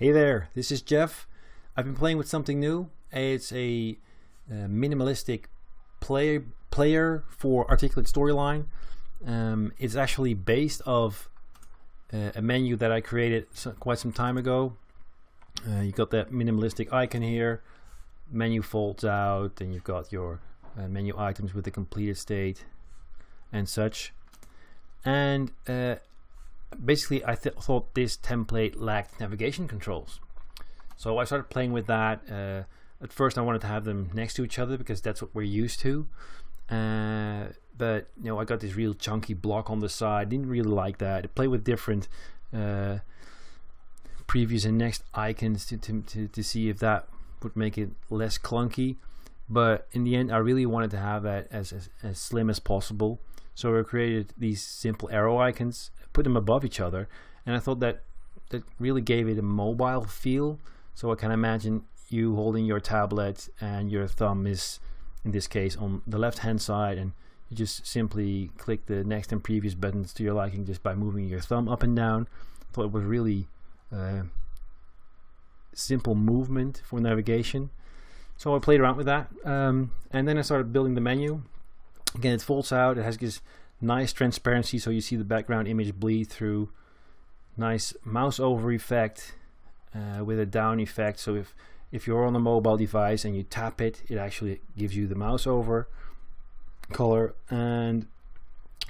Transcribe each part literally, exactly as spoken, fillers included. Hey there, this is Jeff. I've been playing with something new. It's a, a minimalistic play, player for Articulate Storyline. Um, it's actually based off uh, a menu that I created so, quite some time ago. Uh, you've got that minimalistic icon here. Menu folds out and you've got your uh, menu items with the completed state and such. And uh, basically I th thought this template lacked navigation controls, so I started playing with that. Uh, at first I wanted to have them next to each other because that's what we're used to, uh, but you know, I got this real chunky block on the side. Didn't really like that. I played with different uh, previous and next icons to, to, to, to see if that would make it less clunky, but in the end I really wanted to have that as, as, as slim as possible. So I created these simple arrow icons, put them above each other, and I thought that that really gave it a mobile feel. So I can imagine you holding your tablet and your thumb is, in this case, on the left hand side, and you just simply click the next and previous buttons to your liking just by moving your thumb up and down. I thought it was really uh, simple movement for navigation. So I played around with that, um, and then I started building the menu. Again, it folds out, it has this nice transparency, so you see the background image bleed through. Nice mouse over effect uh, with a down effect, so if if you're on a mobile device and you tap it, it actually gives you the mouse over color. And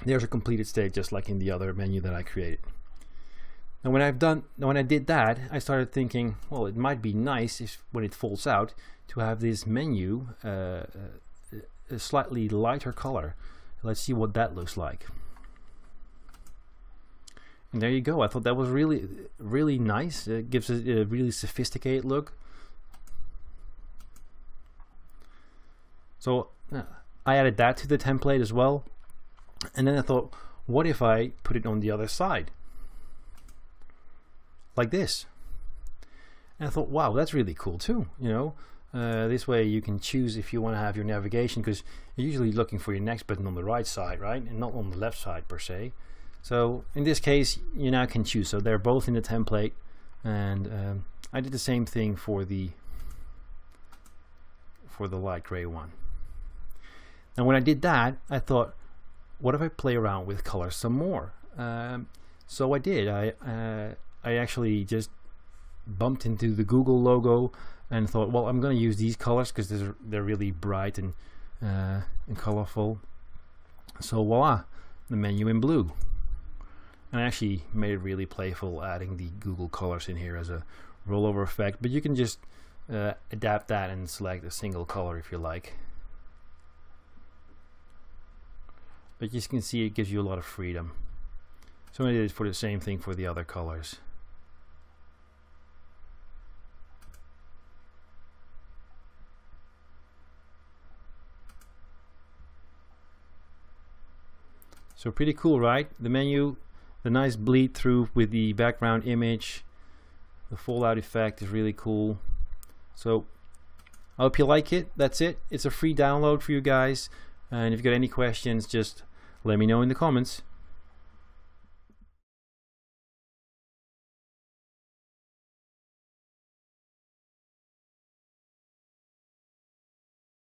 there's a completed state, just like in the other menu that I created. Now when I've done when I did that, I started thinking, well, it might be nice if when it folds out to have this menu uh, a slightly lighter color. Let's see what that looks like. And there you go. I thought that was really really nice. It gives it a really sophisticated look. So uh, I added that to the template as well, and then I thought, what if I put it on the other side like this? And I thought, wow, that's really cool too, you know. Uh, this way you can choose if you want to have your navigation, because you're usually looking for your next button on the right side, right, and not on the left side per se. So in this case you now can choose. So they're both in the template, and um, I did the same thing for the for the light gray one. And when I did that, I thought, what if I play around with color some more? Um, so I did. I uh, I actually just bumped into the Google logo and thought, well, I'm going to use these colors because they're, they're really bright and, uh, and colorful. So voila, the menu in blue. And I actually made it really playful, adding the Google colors in here as a rollover effect, but you can just uh, adapt that and select a single color if you like. But you can see it gives you a lot of freedom. So I did it for the same thing for the other colors. So pretty cool, right? The menu, the nice bleed through with the background image, the fallout effect is really cool. So I hope you like it. That's it. It's a free download for you guys, and if you've got any questions, just let me know in the comments.